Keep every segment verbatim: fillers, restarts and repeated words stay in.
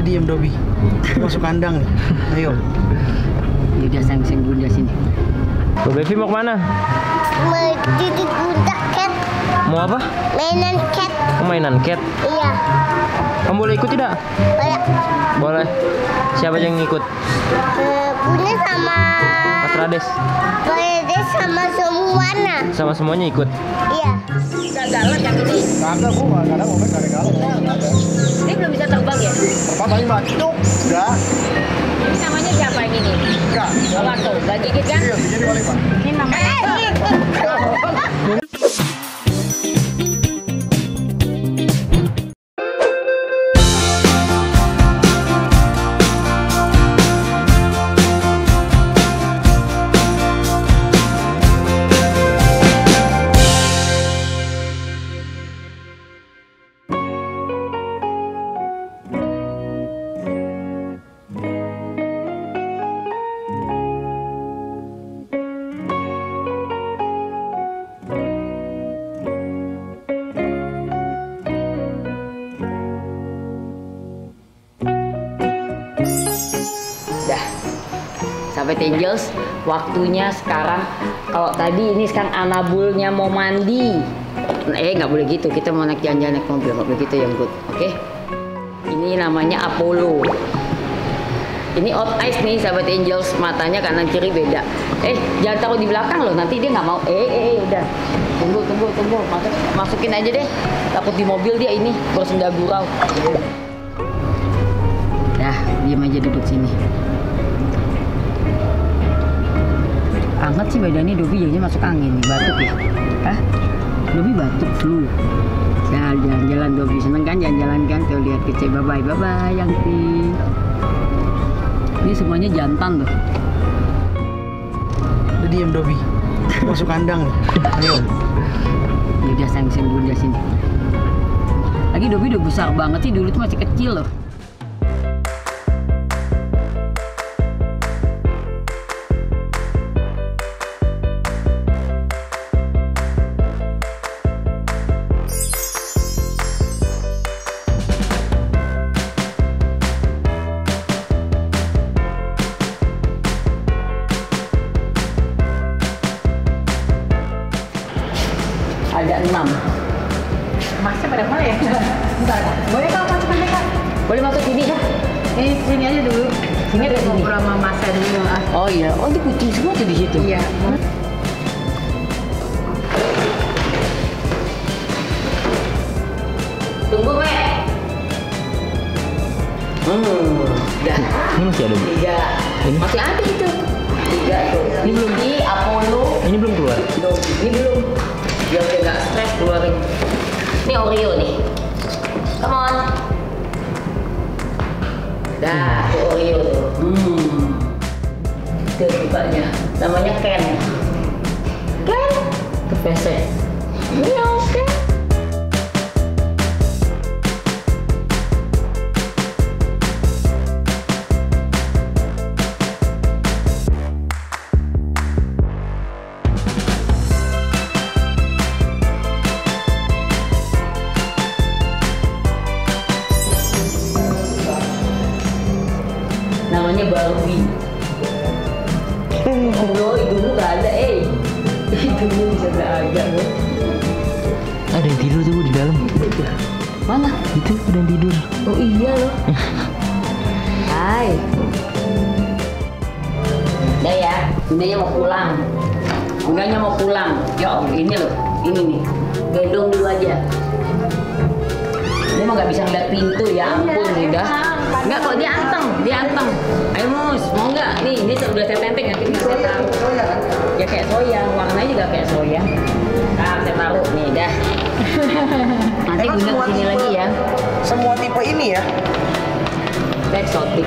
udah diem Dobi, masuk kandang nih. Ayo. Yaudah sang-sang bunda sini. Lo Bevi mau kemana? Mau titik bunda cat. Mau apa? Mainan cat. Oh, mainan cat? Iya. Kamu boleh ikut tidak? Boleh. Boleh. Siapa yang ikut? Uh, bunda sama Mas Rades. Rades sama semuanya. Sama semuanya ikut? Iya. Gagal yang ini. Gagal, aku nggak ada momen dari gagal. Ini belum bisa terbang ya? Terbang Mbak. Cuk, sudah. Ini namanya siapa yang ini? Enggak. Kalau tuh, gak gigit kan? Iya, gigit kali Pak. Ini namanya. Angels, waktunya sekarang. Kalau tadi ini kan anabulnya mau mandi. Eh nggak boleh gitu, kita mau naik jalan-jalan naik mobil, nggak boleh gitu ya Bud. Oke? Ini namanya Apollo. Ini hot eyes nih sahabat Angels, matanya kanan kiri beda. Eh jangan taruh di belakang loh, nanti dia nggak mau. Eh eh, eh udah, tunggu tunggu tunggu, Masuk, masukin aja deh. Takut di mobil dia ini bersenda gurau. Dah, diam aja duduk sini. Anget sih badannya Dobi, jadinya masuk angin nih, batuk ya. Hah? Dobi batuk flu. Nah, jalan-jalan Dobi, seneng kan jalan-jalan kan? Tuh lihat kece, bye-bye, bye-bye yang sih. Ini semuanya jantan tuh. Udah diem Dobi, masuk kandang nih. Ayo. Yaudah sayang-sayang bunda sini. Lagi Dobi udah besar banget sih, dulu tuh masih kecil loh. Namanya Ken. Ken? Ke P C. Iya, oke. Namanya Beverly. Lo hidungmu gak ada, eh hidungnya bisa gak ada. Ada yang tidur tuh di dalam. Mana? Itu ada yang tidur. Oh iya loh. Hai. Udah ya, bundanya mau pulang. Bundanya mau pulang. Ya ini loh, ini nih. Gendong dulu aja. Dia mah gak bisa ngeliat pintu, ya ampun udah. Enggak kok, dia anteng, dia anteng. Ayo Mus, mau nggak? Nih, ini sudah saya tempeng, nanti bisa saya taruh. Ya kayak soya, warnanya juga kayak soya. Nah, saya taruh, nih dah. Nanti bunda kesini lagi ya. Semua tipe ini ya? Eksotik.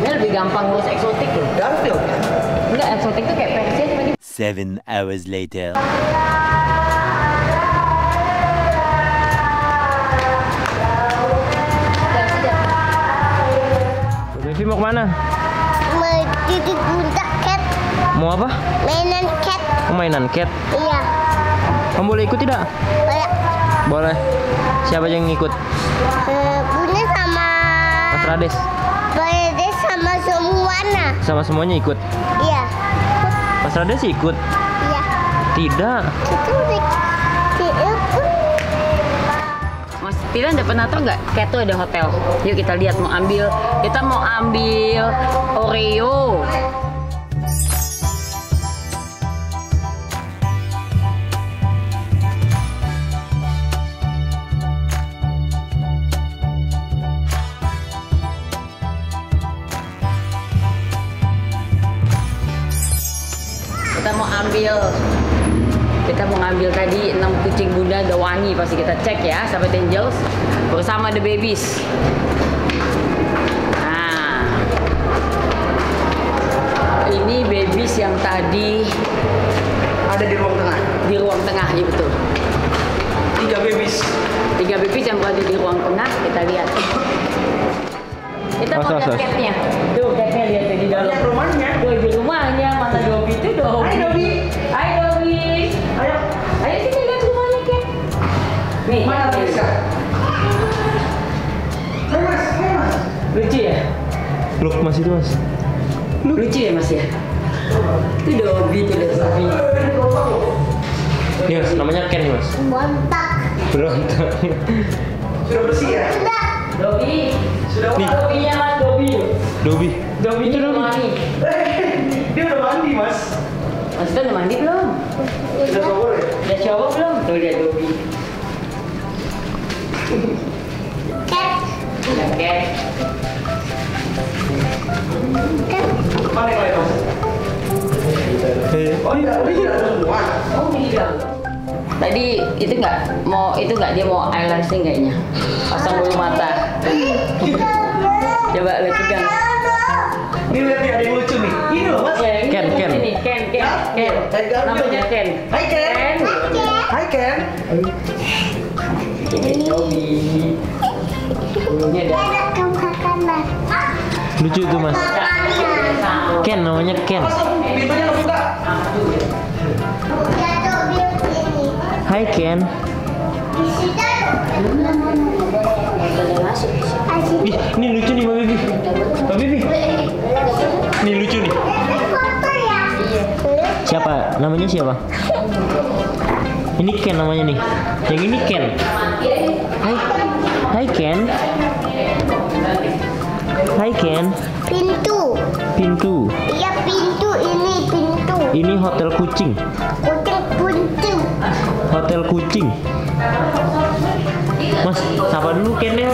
Ini lebih gampang ngurus eksotik loh. Garfield? Enggak, eksotik tuh kayak pensil cuma di... Seven hours later. Mau kemana? Mau titik bunda cat. Mau apa? Mainan cat. Oh, mainan cat? Iya. Kamu boleh ikut tidak? Boleh. Boleh. Siapa yang ikut? Uh, bunda sama Mas Prades? Prades sama semuanya. Sama semuanya ikut? Iya. Mas Prades ikut? Iya. Tidak. Mas Citan udah pernah tau nggak? Kayak tuh ada hotel. Yuk kita lihat, mau ambil. Kita mau ambil Oreo. Kita mau ambil, kita mau ambil tadi enam kucing bunda udah wangi, pasti kita cek ya, sahabat Angels, bersama the babies. Nah, ini babies yang tadi ada di ruang tengah. Di ruang tengah, ya betul. Tiga babies. Tiga babies yang berada di ruang tengah, kita lihat. Kita mau lihat catnya. Tuh catnya, lihat di dalam. Di rumahnya. Tuh di rumahnya, mana Dobby itu Dobby. Hai Dobby. Hai Dobby. Ayo. Ayo sini lihat rumahnya, Ken. Nih. Mana Lisa? Hai Mas, hai Mas. Lucu ya? Look Mas itu Mas. Look. Lucu ya Mas ya? Itu Dobby, itu Dobby. Nih Mas, namanya Ken Mas. Berontak. Berontak. Sudah bersih ya? Sudah. Dobby. Sudah Mas Dobby-nya Mas Dobby. Dobby. Dobby itu Dobby. Dia udah mandi Mas. Mas udah mandi belum? Sudah shower ya? Udah shower belum? Tuh dia Dobby. Cat. Cat. Cat. Mana yang lain Mas? Oh iya, ini tidak semua. Oh tidak. Tadi itu nggak mau itu nggak dia mau eyelashes kayaknya. Pasang bulu mata. Coba lu pegang. Ini lihat ada yang lucu nih. Ini loh Mas. Ken, Ken. Ini Ken, Ken. Ken. Namanya Ken. Hai Ken. Hai Ken. Ini Dobby. Bulunya ada. Lucu itu Mas. Ken namanya Ken. Pintunya kebuka. Hai Ken. Ih, ini lucu nih Mbak Bibi. Mbak Bibi. Ini lucu nih. Siapa? Namanya siapa? Ini Ken namanya nih. Yang ini Ken. Hai. Hai Ken. Hai Ken. Pintu. Pintu. Iya pintu, ini pintu. Ini hotel kucing. Hotel kucing. Hotel kucing. Mas, sapa dulu Kennya.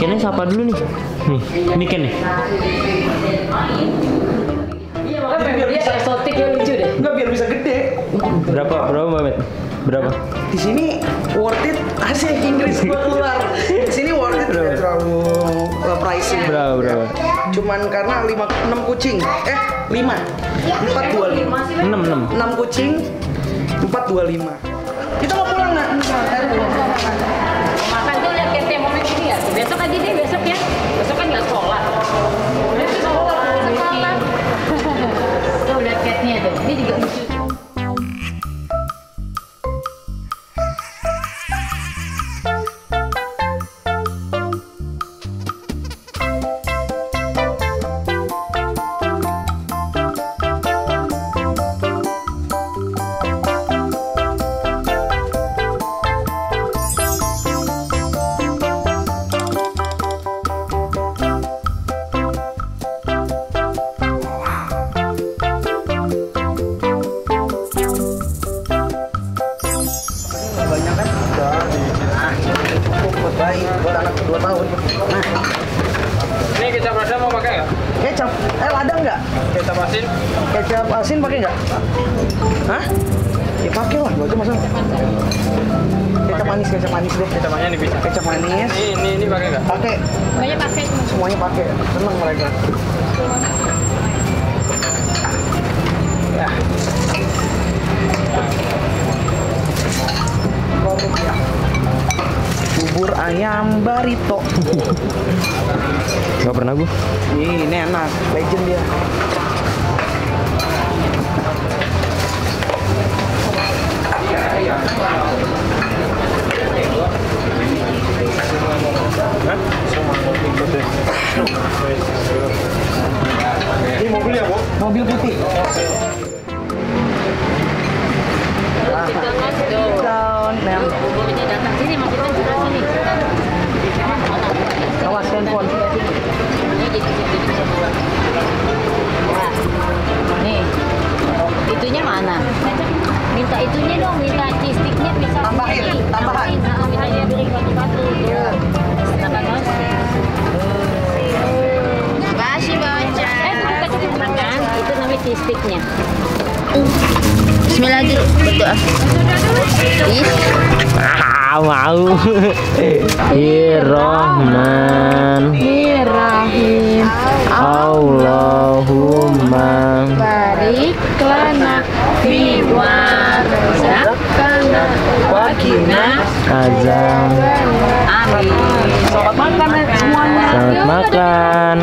Kennya sapa dulu nih. Nih, ini Ken nih. Iya, makanya biar bisa eksotik ya, lucu deh. Enggak, biar bisa gede. Berapa? Berapa, Mbak Met? Berapa? Di sini worth it asli Inggris buat luar. Di sini worth it enggak terlalu pricing. Berapa, berapa? Cuman karena lima enam kucing. Eh, lima. empat dua lima. enam enam. enam kucing. empat dua lima. Kita mau pulang nggak? Ntar belum makan. Makan tuh lihat K T mau main sini ya. Besok aja deh, besok ya. Besok kan nggak sekolah. Besok sekolah. Sekolah. Tuh lihat K T-nya tuh. Ini juga lucu. Ayam barito. Gak pernah gue. Ih, ini enak, legend dia. Hah? aja betul ah. Ah, mau. Bismillahirrahman. Bismillahirrahim. Allahumma barik lana fi ma razaqtana wa qina azab. Amin. Selamat makan semuanya. Selamat makan.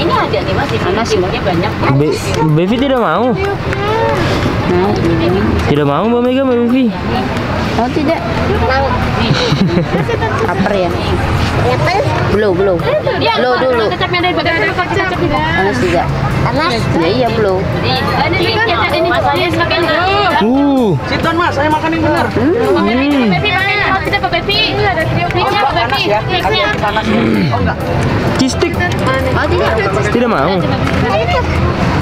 Ini ada nih Mas di mana simbanya banyak. Bevi tidak mau. Nah, tidak mau Mbak Mega, Mbak Bevi. Oh tidak. Mau. Kaper ya. Belum, belum. Belum dulu. Kecapnya dari bagian kecap tidak. Panas tidak. Panas? Ya iya belum. Ini kan ada ini makan dulu. Uh. Citan Mas, saya makan yang benar. Mbak Bevi, Mbak Bevi makan. Tidak Mbak Bevi. Ini ada kriuknya Mbak Bevi. Kriuknya panas. Oh enggak. Cistik. Oh tidak. Tidak mau.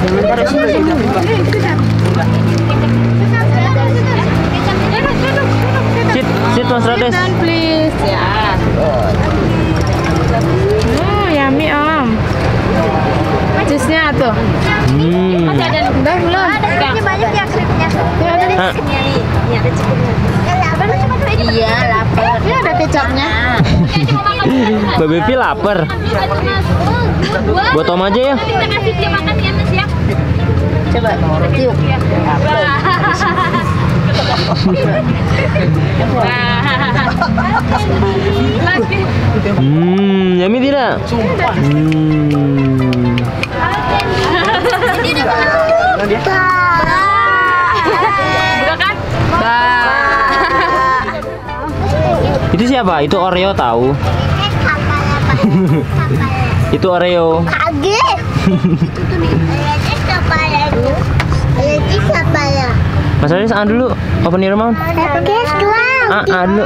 Sebentar sini. Sit, sit Mas Rades. Please, ya. Oh, yummy Om. Jusnya tuh. Hmm. Masih ada udah belum? Ada banyak ya kripnya. Ya ada di sini. Ini ada cukupnya. Iya, lapar. Ini ada kecapnya. Mbak Bevi lapar. Buat Om aja ya. Kita kasih dia makan ya Mas ya. Coba tiup. Hmm, yummy tidak? Sumpah. Hmm. Itu siapa? Itu Oreo tahu? Itu Oreo. Kaget. Mas Aris, A dulu, open your mouth. Guys, A, A dulu.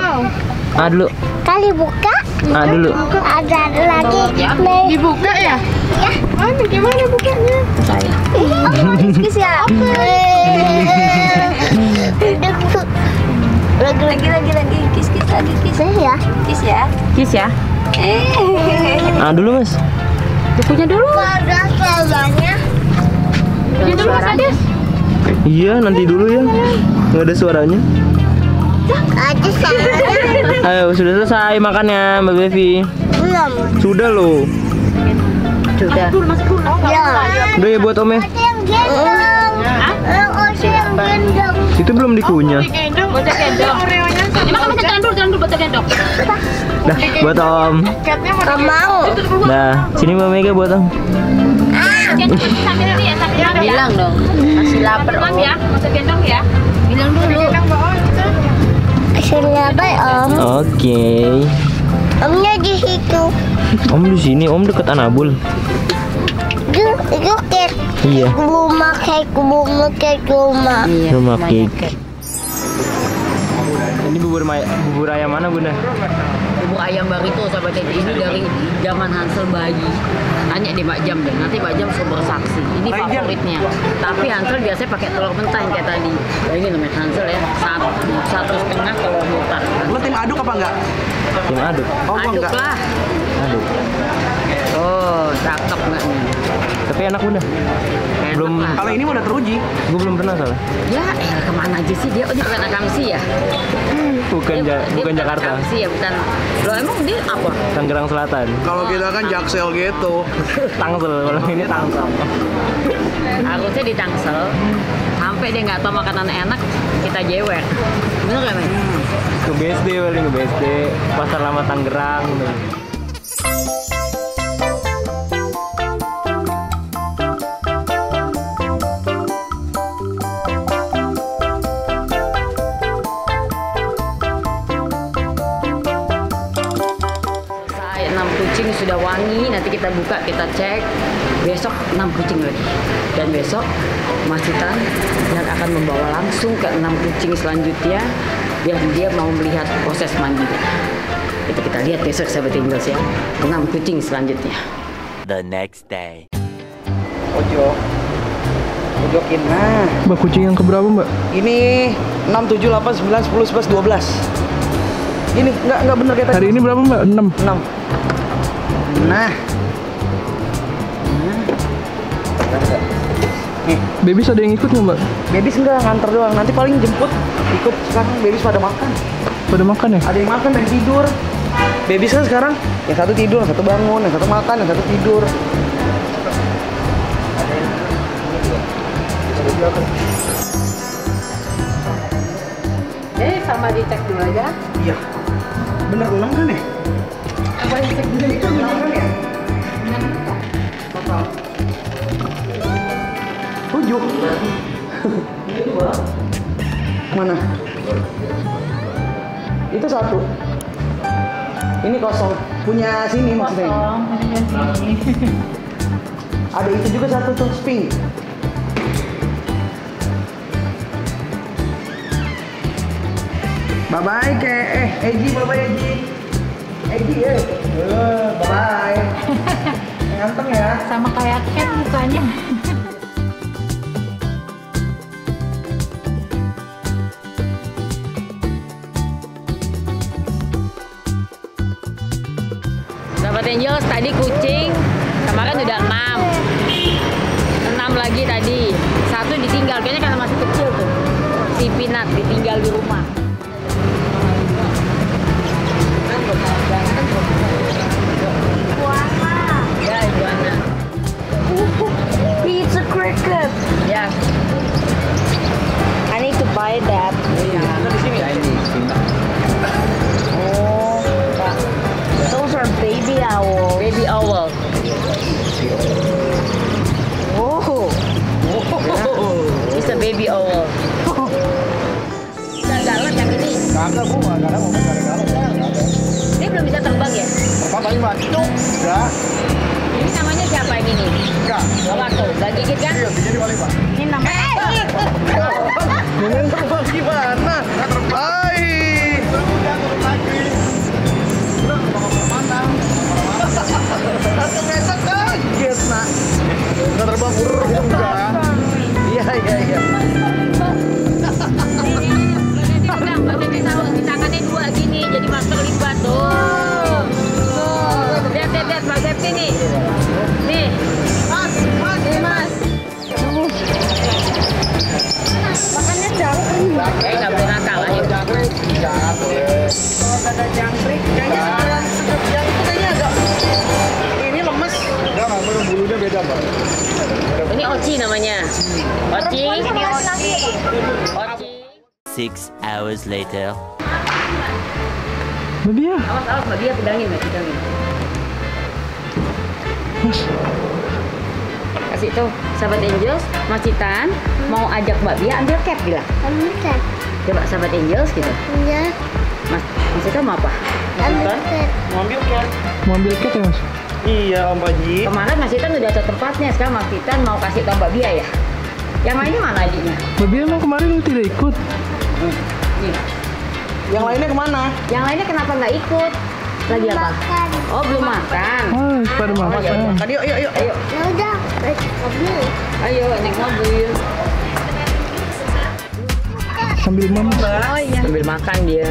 A dulu. Kali buka. A dulu. Ada lagi. Dibuka ya? Ya. Mana gimana bukanya? Saya. Oh, guys ya. Lagi lagi lagi lagi kis kis lagi kis ya. Kis ya. Kis ya. A dulu, Mas. Bukunya dulu. Ada suaranya. Bukunya dulu, Mas Aris. Iya, nanti dulu ya. Nggak ada suaranya. Ayo, sudah selesai makannya, Mbak Bevi. Belum. Sudah loh. Sudah. Udah ya buat Om ya. Itu belum dikunyah. Nah, buat Om. Mau. Nah, sini Mbak Mega buat Om. Bilang dong, masih lapar Om ya, masih gendong ya. Bilang dulu. Masih lapar Om. Oke. Omnya di situ. Om di sini, Om dekat Anabul. Itu cake. Iya. Rumah cake, rumah cake, rumah. Rumah cake. Ini bubur bubur ayam mana Bunda? Bubur ayam barito sahabat ini dari zaman Hansel bayi. Tanya deh Mbak Jam deh, nanti Mbak Jam sobat saksi. Ini favoritnya. Tapi Hansel biasanya pakai telur mentah yang kayak tadi. Nah, ini namanya Hansel ya, satu, satu setengah telur mentah. Lo tim aduk apa enggak? Tim aduk? Oh, aduk lah. Aduk. Oh, cakep enggak nih? Tapi enak Bunda. Belum. Kalau ini udah teruji. Gue belum pernah soalnya. Ya, eh, kemana aja sih dia? Oh, dia bukan Akamsi ya? Bukan dia, ja, dia bukan Jakarta. Akamsi ya, bukan. Lo emang dia apa? Tangerang Selatan. Kalau kita kan Jaksel gitu. Tangsel, kalau ini Tangsel. Harusnya di Tangsel. Sampai dia nggak tahu makanan enak, kita jewer. Bener nggak Mas? Ke B S D, paling ke B S D. Pasar Lama Tangerang. Sudah wangi, nanti kita buka, kita cek. Besok enam kucing lagi. Dan besok Mas Citan yang akan membawa langsung ke enam kucing selanjutnya yang dia mau melihat proses mandi. Kita kita lihat besok sahabat Inggris ya. enam kucing selanjutnya. The next day. Ojo. Ojokin nah. Mbak kucing yang keberapa Mbak? Ini enam, tujuh, delapan, sembilan, sepuluh, sebelas, dua belas. Ini enggak enggak benar kayak tadi. Hari ini berapa Mbak? enam. enam. Nah, nah, Nih. Bebis ada yang ikut nggak, Mbak? Bebis enggak, nganter doang. Nanti paling jemput ikut. Sekarang bebis pada makan. Pada makan ya? Ada yang makan, ada yang tidur. Bebis kan sekarang yang satu tidur, yang satu bangun, yang satu makan, yang satu tidur. Eh, sama dicek dulu aja. Iya. Bener ulang kan ya? Apa dicek dulu itu ulang kan ya? Bener total. Total. Tujuh. Mana? Itu satu. Ini kosong. Punya sini maksudnya. Kosong, punya sini. Ada itu juga satu tuh pink. Bye bye ke eh Eji, bye bye Eji. Eji eh. Eh, bye bye. Ganteng ya. Sama kayak Ken mukanya. Dapat angel tadi kucing, kemarin udah enam. Enam lagi tadi. Satu ditinggal kayaknya karena masih kecil tuh. Si Pinat ditinggal di rumah. It's a cricket. Yeah. I need to buy that. Yeah. Oh, those are baby owl. Baby owl. Oh. Yeah. It's a baby owl. Galak yang ini. Kagak, gua enggak ada mau galak-galak. Dia belum bisa terbang ya? Terbang banget. Enggak. Ini namanya siapa yang ini? Enggak. Enggak tuh, enggak gigit kan? Iya, jadi paling, Pak. Ini namanya. Ini terbang gimana? Enggak terbang. Belum udah terbang lagi. Belum mau kemana? Satu meter kaget, Nak. Enggak terbang burung enggak. Iya, iya, iya. Six hours later. Mbak Bia. Awas, awas, Mbak Bia pedangin, Mbak pedangin. Mas. Kasih tuh, sahabat Angels, Mas Citan hmm. mau ajak Mbak Bia ambil cap, bilang. Ambil cap. Coba sahabat Angels gitu. Iya. Mas, Mas Citan mau apa? Ambil cap. Mau ambil cap. Mau ambil cap ya, Mas? Iya, Om Haji. Kemarin Mas Citan udah ada tempatnya, sekarang Mas Citan mau kasih tau Mbak Bia ya. Yang lainnya mana adiknya? Mbak Bia emang kemarin lu tidak ikut. Nih. Yang lainnya kemana? Yang lainnya kenapa nggak ikut? Lagi apa? Makan. Oh belum makan. Oh, pada makan. Oh, tadi yuk yuk yuk. Ayo. Ya udah, naik mobil. Ayo naik mobil. Sambil mama. Oh iya. Sambil makan dia.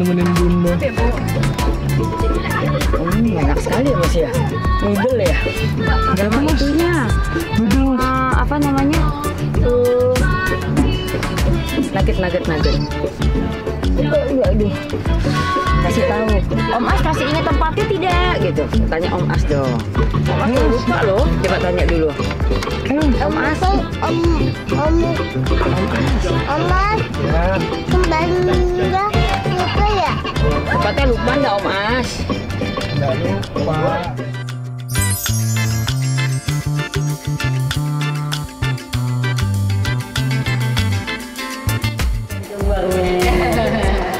Nemenin bunda. Oh, ini enak sekali ya Mas ya. Nudel ya. Berapa itunya? Nudel. Uh, apa namanya? Uh, Nugget-nugget-nugget. Aduh, aduh. Kasih tahu. Om As kasih ingat tempatnya tidak? Gitu. Tanya Om As dong. Om As tuh lupa loh. Coba tanya dulu. Om As. Om. Om. Om As. Om As. Kembali nggak lupa ya? Tempatnya lupa nggak Om As? Nggak lupa.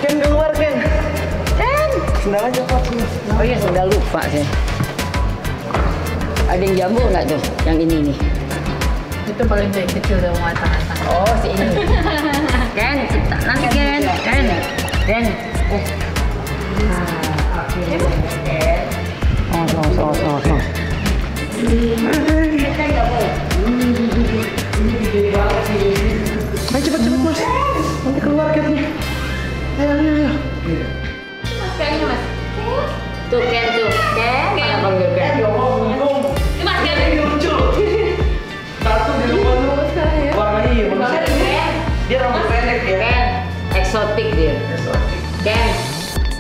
Ken keluar Ken. Ken. Sendal aja kok. Oh iya sendal lupa sih. Ada yang jambul nggak tuh? Yang ini nih. Itu paling baik kecil udah mau atas-atas. Oh si ini. Ken, nanti Ken. Ken. Ken. Eh. Oh oh oh oh oh. Kita nggak mau. Ini gede banget sih. Ayo cepet-cepet Mas. Nanti keluar catnya. Ayo, ayo, ayo. Mas, kayaknya Mas. Tuh, Ken, tuh. Ken, Ken. Ken, Ken. Ini Mas, Ken. Ini lucu.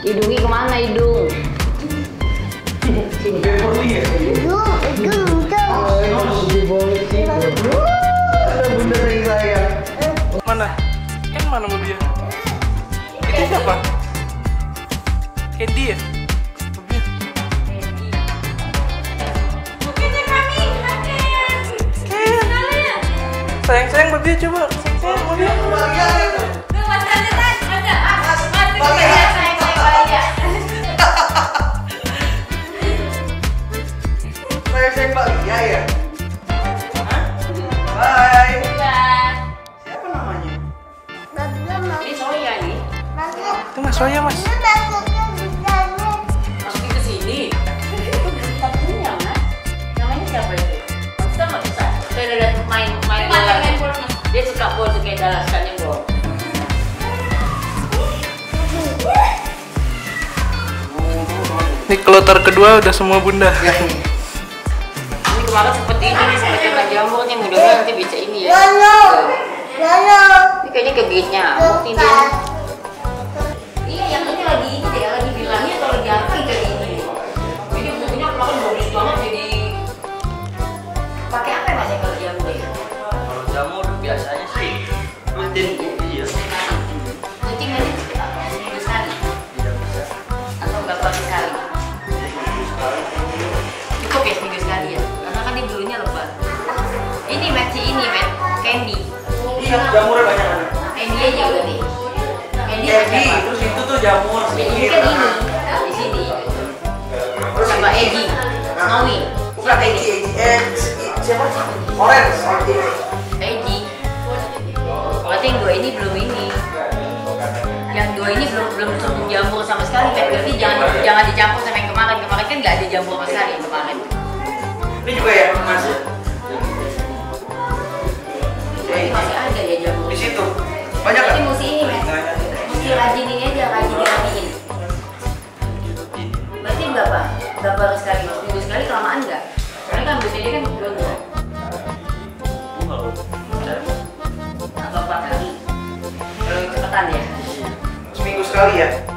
Hidungi kemana hidung? Sini. Beverly ya? Hidung, hidung, hidung. Ayo, diboleh sih. Ada bunda sayang saya. Mana? Ken mana sama dia? Itu siapa? Candy ya? Sayang-sayang Mbak Bia coba. Sayang-sayang Mbak Bia. Tuh, Mas Citan, Mas Citan. Mas Citan, sayang-sayang Mbak Bia. Sayang-sayang Mbak Bia ya? Hah? Bye. Bye. Siapa namanya? Mbak Bia, Mas. Ini Soya nih. Itu Mas Soya, Mas. Itu masuknya bisa nih. Masukin ke sini? Itu bisa punya, Mas. Namanya siapa itu? Mas Citan, Mas Citan. Saya udah lihat main. Dia suka buat kayak dalasannya, bro. Ini kloter kedua udah semua bunda. Ya. Ini kemarin seperti ini, seperti bagi jamur nih, mudah-mudahan nanti bisa ini ya. Ini kayaknya keginya. Bukti dia. Iya, yang ini lagi ini deh, lagi bilangnya atau lagi apa kayak ini. Jadi buktinya kemarin bagus banget jadi. Pakai apa ya mas kalau jamur ya? Kalau jamur biasanya sih rutin iya. Rutin aja besar. Tidak besar. Atau berapa sekali? Seminggu sekali. Cukup ya seminggu sekali ya. Karena kan ini bulunya lebat. Ini masih ini men candy. Iya jamurnya banyak kan? Candy aja udah nih. Candy. Terus itu tuh jamur. Ini kan ini di sini. Terus sama Egi, Snowy. Bukan Egi, Egi, Egi. Siapa sih? Orange, orange. Egi. Berarti yang dua ini belum ini. Yang dua ini belum belum tercampur sama sekali. Berarti jangan jangan dicampur sama yang kemarin. Kemarin kan nggak ada campur sama sekali yang kemarin. Ini juga ya mas. Berarti masih ada ya campur. Di situ banyak. Berarti mesti ini mas. Mesti rajin ini aja rajin rajin. Berarti berapa? Berapa sekali? Minggu sekali kelamaan nggak? Karena kan biasanya dia kan belum kan? Atau empat kali? Kalau cepetan ya? Seminggu sekali ya?